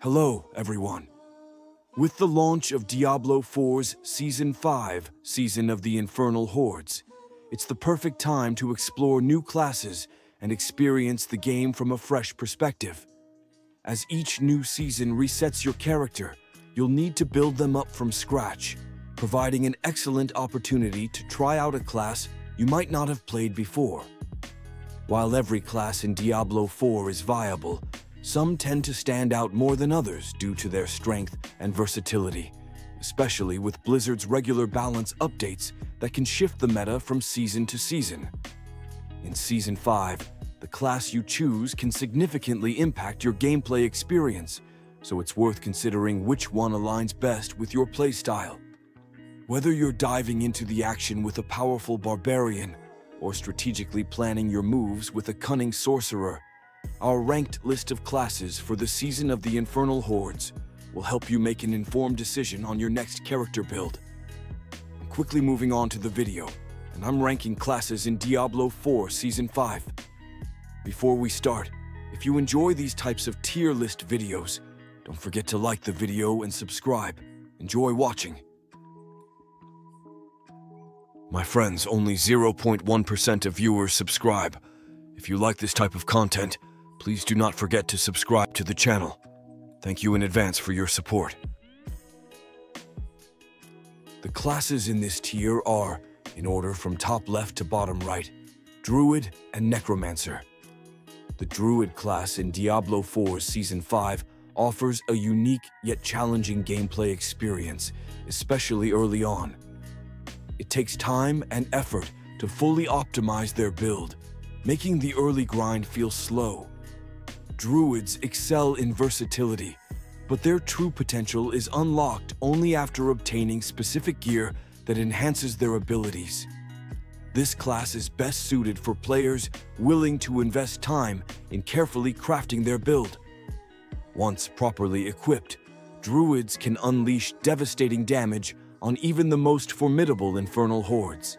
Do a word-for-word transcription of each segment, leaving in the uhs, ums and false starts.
Hello, everyone. With the launch of Diablo four's Season five, Season of the Infernal Hordes, it's the perfect time to explore new classes and experience the game from a fresh perspective. As each new season resets your character, you'll need to build them up from scratch, providing an excellent opportunity to try out a class you might not have played before. While every class in Diablo four is viable, some tend to stand out more than others due to their strength and versatility, especially with Blizzard's regular balance updates that can shift the meta from season to season. In Season five, the class you choose can significantly impact your gameplay experience, so it's worth considering which one aligns best with your playstyle. Whether you're diving into the action with a powerful barbarian or strategically planning your moves with a cunning sorcerer, our ranked list of classes for the Season of the Infernal Hordes will help you make an informed decision on your next character build. I'm quickly moving on to the video, and I'm ranking classes in Diablo four Season five. Before we start, if you enjoy these types of tier list videos, don't forget to like the video and subscribe. Enjoy watching. My friends, only zero point one percent of viewers subscribe. If you like this type of content, please do not forget to subscribe to the channel. Thank you in advance for your support. The classes in this tier are, in order from top left to bottom right, Druid and Necromancer. The Druid class in Diablo four's Season five offers a unique yet challenging gameplay experience, especially early on. It takes time and effort to fully optimize their build, making the early grind feel slow. Druids excel in versatility, but their true potential is unlocked only after obtaining specific gear that enhances their abilities. This class is best suited for players willing to invest time in carefully crafting their build. Once properly equipped, druids can unleash devastating damage on even the most formidable infernal hordes.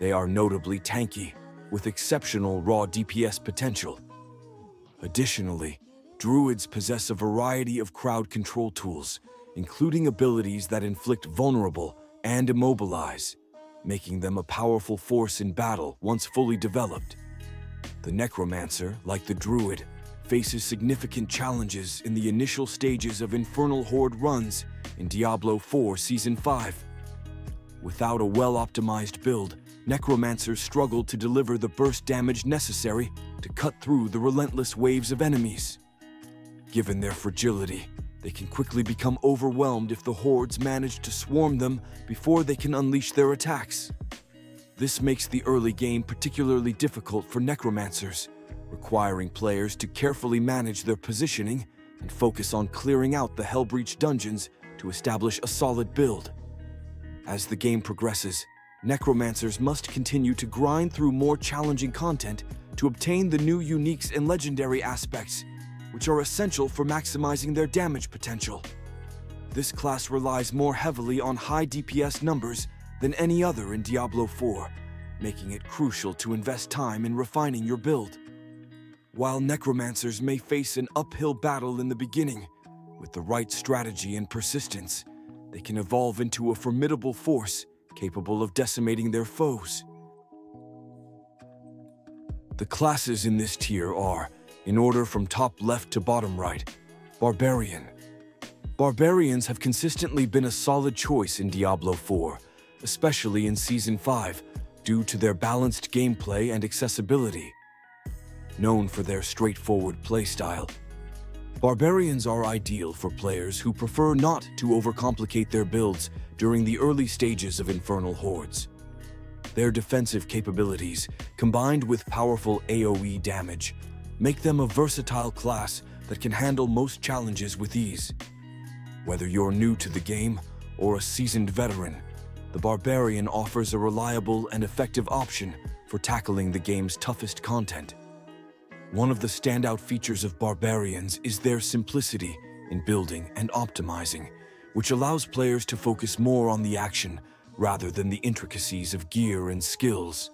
They are notably tanky, with exceptional raw D P S potential. Additionally, druids possess a variety of crowd control tools, including abilities that inflict vulnerable and immobilize, making them a powerful force in battle once fully developed. The necromancer, like the druid, faces significant challenges in the initial stages of infernal horde runs in Diablo four Season five. Without a well-optimized build, necromancers struggle to deliver the burst damage necessary to cut through the relentless waves of enemies. Given their fragility, they can quickly become overwhelmed if the hordes manage to swarm them before they can unleash their attacks. This makes the early game particularly difficult for necromancers, requiring players to carefully manage their positioning and focus on clearing out the Hellbreach dungeons to establish a solid build. As the game progresses, necromancers must continue to grind through more challenging content to obtain the new uniques and legendary aspects, which are essential for maximizing their damage potential. This class relies more heavily on high D P S numbers than any other in Diablo four, making it crucial to invest time in refining your build. While necromancers may face an uphill battle in the beginning, with the right strategy and persistence, they can evolve into a formidable force capable of decimating their foes. The classes in this tier are, in order from top left to bottom right, Barbarian. Barbarians have consistently been a solid choice in Diablo four, especially in Season five, due to their balanced gameplay and accessibility. Known for their straightforward playstyle, Barbarians are ideal for players who prefer not to overcomplicate their builds during the early stages of infernal hordes. Their defensive capabilities, combined with powerful A O E damage, make them a versatile class that can handle most challenges with ease. Whether you're new to the game or a seasoned veteran, the Barbarian offers a reliable and effective option for tackling the game's toughest content. One of the standout features of Barbarians is their simplicity in building and optimizing, which allows players to focus more on the action rather than the intricacies of gear and skills.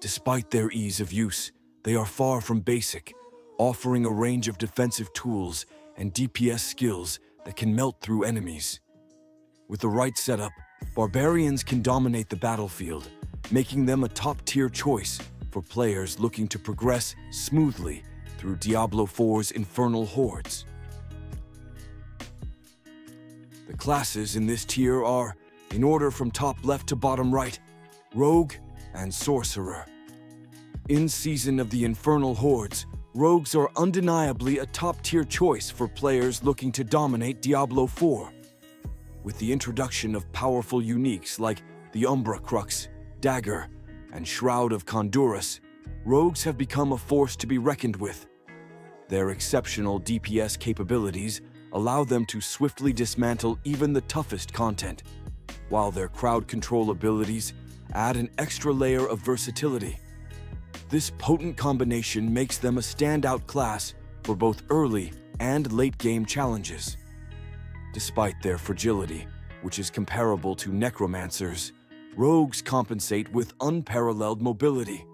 Despite their ease of use, they are far from basic, offering a range of defensive tools and D P S skills that can melt through enemies. With the right setup, barbarians can dominate the battlefield, making them a top-tier choice for players looking to progress smoothly through Diablo four's Infernal Hordes. The classes in this tier are, in order from top left to bottom right, Rogue and Sorcerer. In Season of the Infernal Hordes, Rogues are undeniably a top-tier choice for players looking to dominate Diablo four. With the introduction of powerful uniques like the Umbra Crux, Dagger, and Shroud of Conduras, Rogues have become a force to be reckoned with. Their exceptional D P S capabilities allow them to swiftly dismantle even the toughest content, while their crowd control abilities add an extra layer of versatility. This potent combination makes them a standout class for both early and late-game challenges. Despite their fragility, which is comparable to necromancers, Rogues compensate with unparalleled mobility.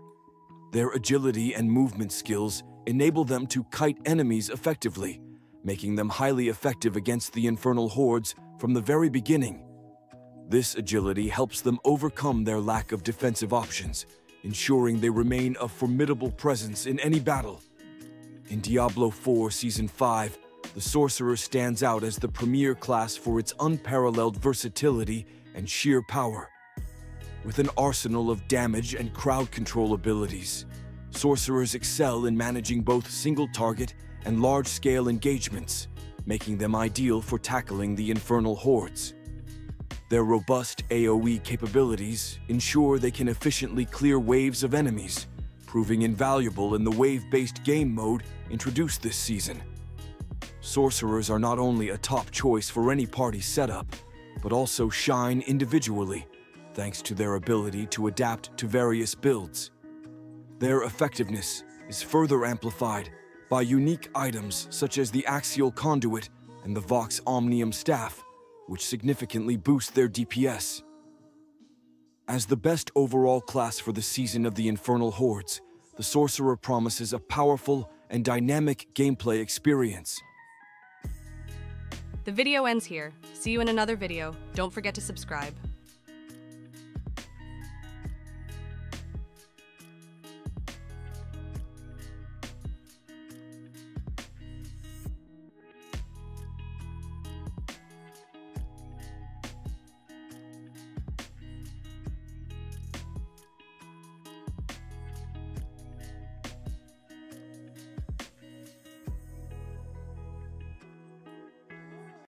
Their agility and movement skills enable them to kite enemies effectively, making them highly effective against the Infernal Hordes from the very beginning. This agility helps them overcome their lack of defensive options, ensuring they remain a formidable presence in any battle. In Diablo four Season five, the Sorcerer stands out as the premier class for its unparalleled versatility and sheer power. With an arsenal of damage and crowd control abilities, Sorcerers excel in managing both single-target and large-scale engagements, making them ideal for tackling the Infernal Hordes. Their robust A O E capabilities ensure they can efficiently clear waves of enemies, proving invaluable in the wave-based game mode introduced this season. Sorcerers are not only a top choice for any party setup, but also shine individually, thanks to their ability to adapt to various builds. Their effectiveness is further amplified by unique items such as the Axial Conduit and the Vox Omnium Staff, which significantly boost their D P S. As the best overall class for the Season of the Infernal Hordes, the Sorcerer promises a powerful and dynamic gameplay experience. The video ends here. See you in another video. Don't forget to subscribe.